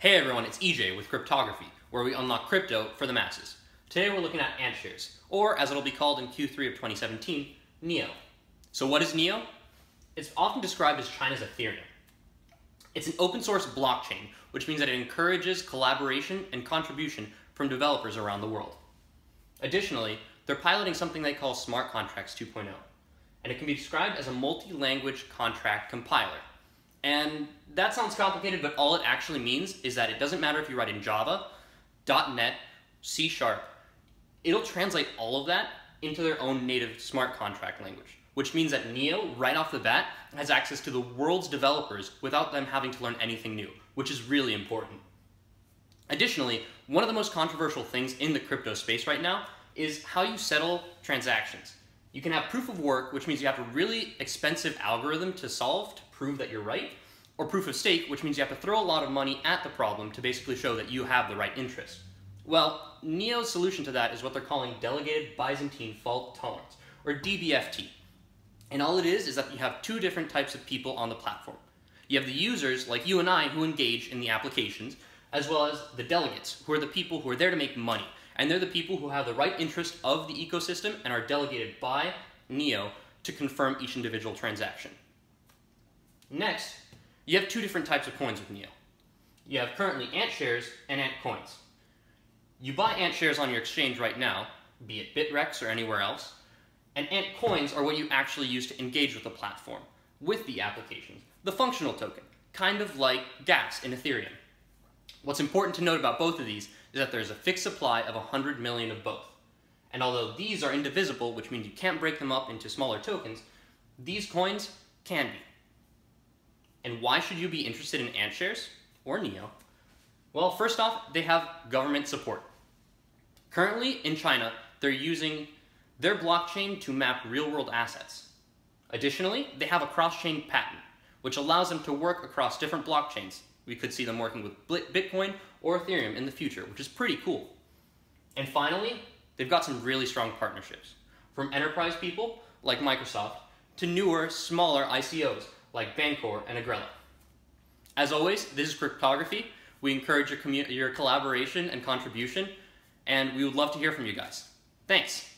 Hey everyone, it's EJ with Cryptografi, where we unlock crypto for the masses. Today we're looking at AntShares, or as it'll be called in Q3 of 2017, NEO. So what is NEO? It's often described as China's Ethereum. It's an open source blockchain, which means that it encourages collaboration and contribution from developers around the world. Additionally, they're piloting something they call Smart Contracts 2.0, and it can be described as a multi-language contract compiler. And that sounds complicated, but all it actually means is that it doesn't matter if you write in Java, .NET, C#, it'll translate all of that into their own native smart contract language, which means that NEO, right off the bat, has access to the world's developers without them having to learn anything new, which is really important. Additionally, one of the most controversial things in the crypto space right now is how you settle transactions. You can have proof of work, which means you have a really expensive algorithm to solve to prove that you're right, or proof of stake, which means you have to throw a lot of money at the problem to basically show that you have the right interest. Well, NEO's solution to that is what they're calling Delegated Byzantine Fault Tolerance, or DBFT. And all it is that you have two different types of people on the platform. You have the users, like you and I, who engage in the applications, as well as the delegates, who are the people who are there to make money. And they're the people who have the right interest of the ecosystem and are delegated by NEO to confirm each individual transaction. Next, you have two different types of coins with NEO. You have currently AntShares and AntCoins. You buy AntShares on your exchange right now, be it Bittrex or anywhere else, and AntCoins are what you actually use to engage with the platform, with the applications, the functional token, kind of like gas in Ethereum. What's important to note about both of these is that there's a fixed supply of 100 million of both. And although these are indivisible, which means you can't break them up into smaller tokens, these coins can be. And why should you be interested in AntShares or NEO? Well, first off, they have government support. Currently in China, they're using their blockchain to map real-world assets. Additionally, they have a cross-chain patent, which allows them to work across different blockchains. We could see them working with Bitcoin or Ethereum in the future, which is pretty cool. And finally, they've got some really strong partnerships, from enterprise people like Microsoft to newer, smaller ICOs like Bancor and Agrella. As always, this is Cryptografi. We encourage your collaboration and contribution, and we would love to hear from you guys. Thanks.